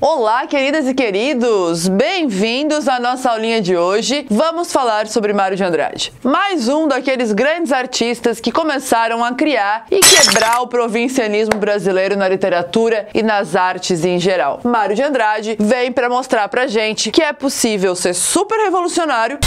Olá, queridas e queridos! Bem-vindos à nossa aulinha de hoje. Vamos falar sobre Mário de Andrade. Mais um daqueles grandes artistas que começaram a criar e quebrar o provincianismo brasileiro na literatura e nas artes em geral. Mário de Andrade vem para mostrar pra gente que é possível ser super revolucionário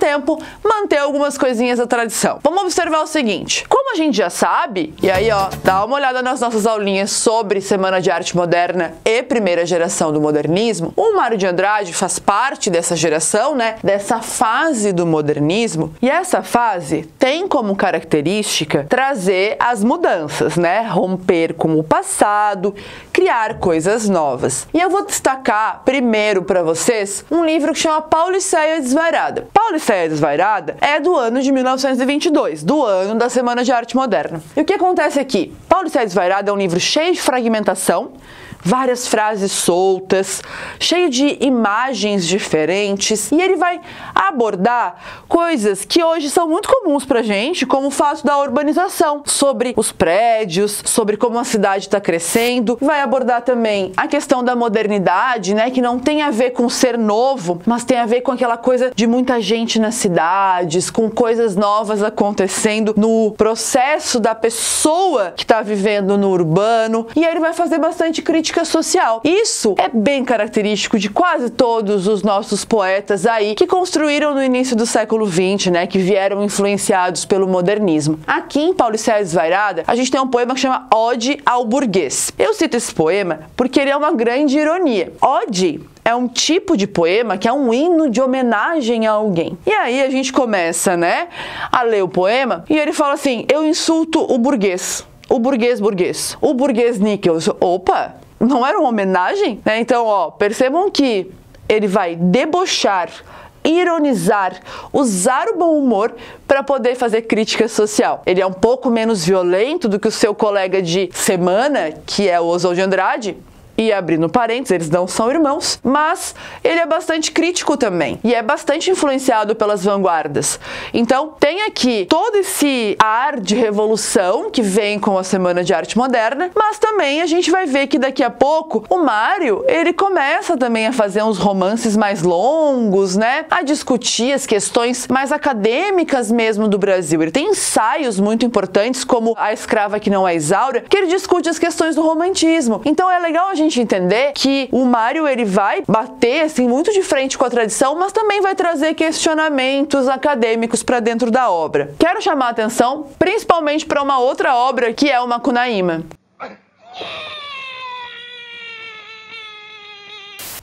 tempo, manter algumas coisinhas da tradição. Vamos observar o seguinte: como a gente já sabe, e aí ó, dá uma olhada nas nossas aulinhas sobre Semana de Arte Moderna e Primeira Geração do Modernismo, o Mário de Andrade faz parte dessa geração, né, dessa fase do modernismo, e essa fase tem como característica trazer as mudanças, né, romper com o passado, criar coisas novas. E eu vou destacar primeiro para vocês um livro que chama Pauliceia Desvairada. Pauliceia Desvairada é do ano de 1922, do ano da Semana de Arte Moderna. E o que acontece aqui? Pauliceia Desvairada é um livro cheio de fragmentação, várias frases soltas, cheio de imagens diferentes, e ele vai abordar coisas que hoje são muito comuns pra gente, como o fato da urbanização, sobre os prédios, sobre como a cidade está crescendo. Vai abordar também a questão da modernidade, né, que não tem a ver com ser novo, mas tem a ver com aquela coisa de muita gente nas cidades, com coisas novas acontecendo no processo da pessoa que está vivendo no urbano, e aí ele vai fazer bastante crítica social. Isso é bem característico de quase todos os nossos poetas aí que construíram no início do século XX, né, que vieram influenciados pelo modernismo. Aqui em Pauliceia Desvairada, a gente tem um poema que chama Ode ao Burguês. Eu cito esse poema porque ele é uma grande ironia. Ode é um tipo de poema que é um hino de homenagem a alguém. E aí a gente começa, né, a ler o poema, e ele fala assim: eu insulto o burguês. O burguês, burguês. O burguês níquel. Opa! Não era uma homenagem? Né? Então, ó, percebam que ele vai debochar, ironizar, usar o bom humor para poder fazer crítica social. Ele é um pouco menos violento do que o seu colega de semana, que é o Oswald de Andrade. E abrindo parênteses, eles não são irmãos, mas ele é bastante crítico também e é bastante influenciado pelas vanguardas. Então tem aqui todo esse ar de revolução que vem com a Semana de Arte Moderna, mas também a gente vai ver que daqui a pouco o Mário, ele começa também a fazer uns romances mais longos, né, a discutir as questões mais acadêmicas mesmo do Brasil. Ele tem ensaios muito importantes como A Escrava que Não é Isaura, que ele discute as questões do romantismo. Então é legal a gente entender que o Mário, ele vai bater assim muito de frente com a tradição, mas também vai trazer questionamentos acadêmicos para dentro da obra. Quero chamar a atenção principalmente para uma outra obra, que é o Macunaíma.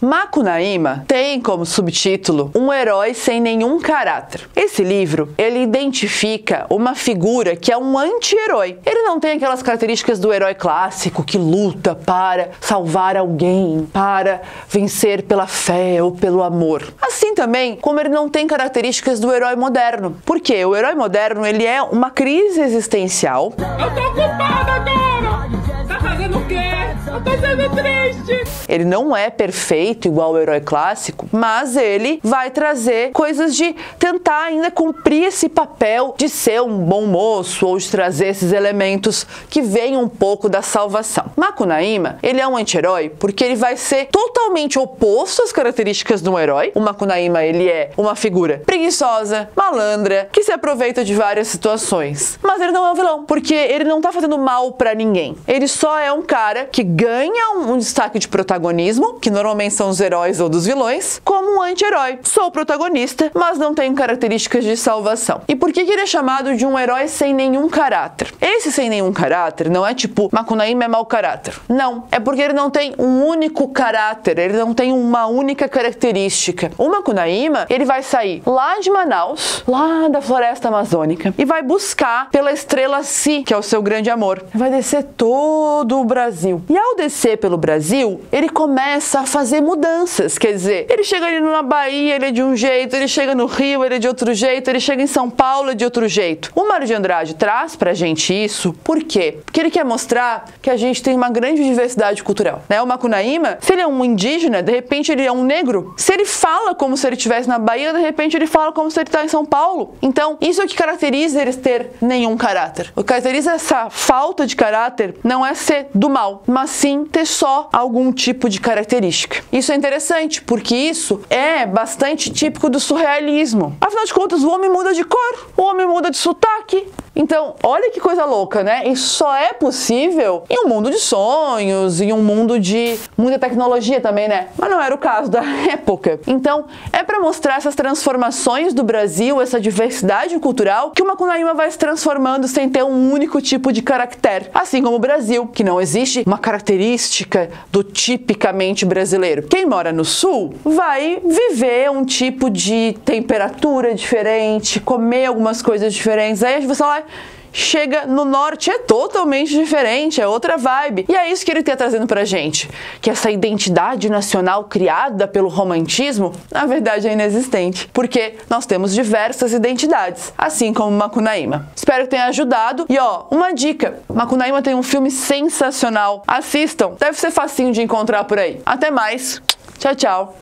Macunaíma tem como subtítulo Um Herói Sem Nenhum Caráter. Esse livro, ele identifica uma figura que é um anti-herói. Ele não tem aquelas características do herói clássico que luta para salvar alguém, para vencer pela fé ou pelo amor. Assim também como ele não tem características do herói moderno. Porque o herói moderno, ele é uma crise existencial. Eu tô ocupada agora! Tá fazendo o quê? Eu tô sendo triste! Ele não é perfeito igual o herói clássico, mas ele vai trazer coisas de tentar ainda cumprir esse papel de ser um bom moço, ou de trazer esses elementos que vêm um pouco da salvação. Macunaíma, ele é um anti-herói porque ele vai ser totalmente oposto às características de um herói. O Macunaíma, ele é uma figura preguiçosa, malandra, que se aproveita de várias situações. Mas ele não é um vilão, porque ele não tá fazendo mal pra ninguém. Ele só é um cara que ganha um destaque de protagonismo, que normalmente são os heróis ou dos vilões, como um anti-herói. Sou o protagonista, mas não tenho características de salvação. E por que ele é chamado de um herói sem nenhum caráter? Esse sem nenhum caráter não é tipo Macunaíma é mau caráter. Não. É porque ele não tem um único caráter, ele não tem uma única característica. O Macunaíma, ele vai sair lá de Manaus, lá da floresta amazônica, e vai buscar pela estrela Si, que é o seu grande amor. Vai descer todo o Brasil. E ao ao descer pelo Brasil, ele começa a fazer mudanças, quer dizer, ele chega ali na Bahia, ele é de um jeito, ele chega no Rio, ele é de outro jeito, ele chega em São Paulo, é de outro jeito. O Mário de Andrade traz pra gente isso, por quê? Porque ele quer mostrar que a gente tem uma grande diversidade cultural, né? O Macunaíma, se ele é um indígena, de repente ele é um negro. Se ele fala como se ele estivesse na Bahia, de repente ele fala como se ele está em São Paulo. Então, isso é o que caracteriza eles ter nenhum caráter. O que caracteriza essa falta de caráter não é ser do mal, mas sim ter só algum tipo de característica. Isso é interessante, porque isso é bastante típico do surrealismo. Afinal de contas, o homem muda de cor, o homem muda de sotaque. Então, olha que coisa louca, né? Isso só é possível em um mundo de sonhos, em um mundo de muita tecnologia também, né? Mas não era o caso da época. Então, é para mostrar essas transformações do Brasil, essa diversidade cultural, que o Macunaíma vai se transformando sem ter um único tipo de caractere. Assim como o Brasil, que não existe uma característica do tipicamente brasileiro. Quem mora no Sul vai viver um tipo de temperatura diferente, comer algumas coisas diferentes. Aí você vai lá, chega no norte, é totalmente diferente, é outra vibe. E é isso que ele está trazendo pra gente, que essa identidade nacional criada pelo romantismo, na verdade é inexistente, porque nós temos diversas identidades, assim como Macunaíma. Espero que tenha ajudado. E ó, uma dica, Macunaíma tem um filme sensacional, assistam, deve ser facinho de encontrar por aí. Até mais, tchau, tchau.